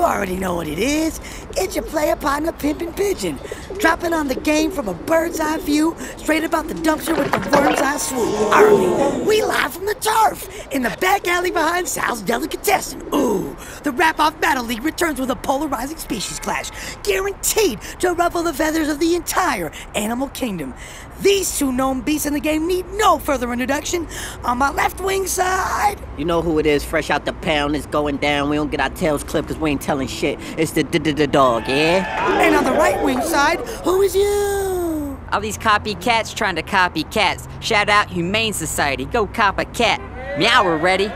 You already know what it is. It's your player partner, Pimpin' Pigeon. Dropping on the game from a bird's eye view, straight about the dumpster with the worm's eye swoop. Army, we live from the turf, in the back alley behind Sal's Delicatessen. Ooh, the wrap-off Battle League returns with a polarizing species clash, guaranteed to ruffle the feathers of the entire animal kingdom. These two known beasts in the game need no further introduction. On my left wing side... You know who it is, fresh out the pound, it's going down. We don't get our tails clipped because we ain't telling shit. It's the dog, yeah? And on the right wing side, who is you? All these copycats trying to copy cats. Shout out Humane Society, go cop a cat. Meow, we're ready.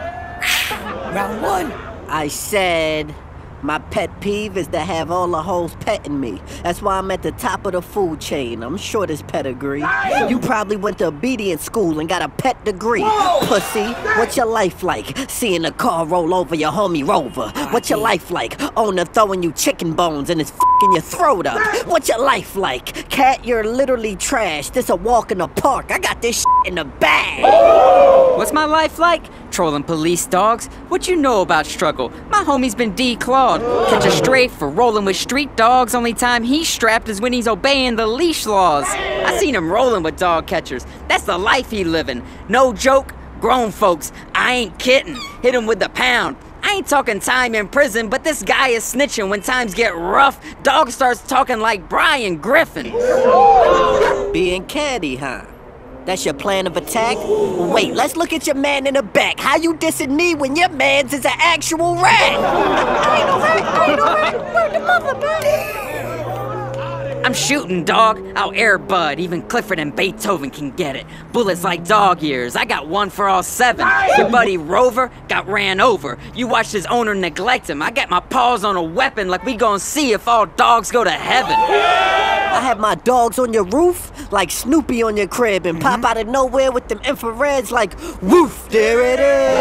Round one. I said... My pet peeve is to have all the hoes petting me. That's why I'm at the top of the food chain. I'm short as pedigree. You probably went to obedience school and got a pet degree. Whoa. Pussy, what's your life like? Seeing a car roll over your homie Rover. What's your life like? Owner throwing you chicken bones and it's f***ing your throat up. What's your life like? Cat, you're literally trash. This a walk in the park. I got this shit in the bag. Whoa. What's my life like? Trolling police dogs. What you know about struggle? My homie's been declawed. Catch a stray for rolling with street dogs. Only time he's strapped is when he's obeying the leash laws. I seen him rolling with dog catchers. That's the life he living. No joke, grown folks. I ain't kidding. Hit him with the pound. I ain't talking time in prison, but this guy is snitching. When times get rough, dog starts talking like Brian Griffin. Being catty, huh? That's your plan of attack? Wait, let's look at your man in the back. How you dissing me when your man's is an actual rat? I ain't no rat. Word to mother, buddy. I'm shooting, dog. I'll Air Bud. Even Clifford and Beethoven can get it. Bullets like dog ears. I got one for all seven. Your buddy Rover got ran over. You watched his owner neglect him. I got my paws on a weapon like we gonna see if all dogs go to heaven. I have my dogs on your roof, like Snoopy on your crib, and pop out of nowhere with them infrareds like, woof, there it is.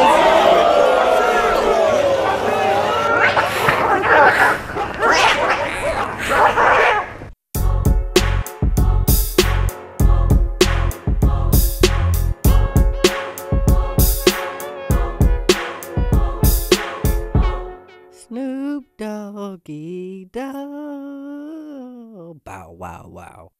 Snoop Doggy Dog. Bow wow wow.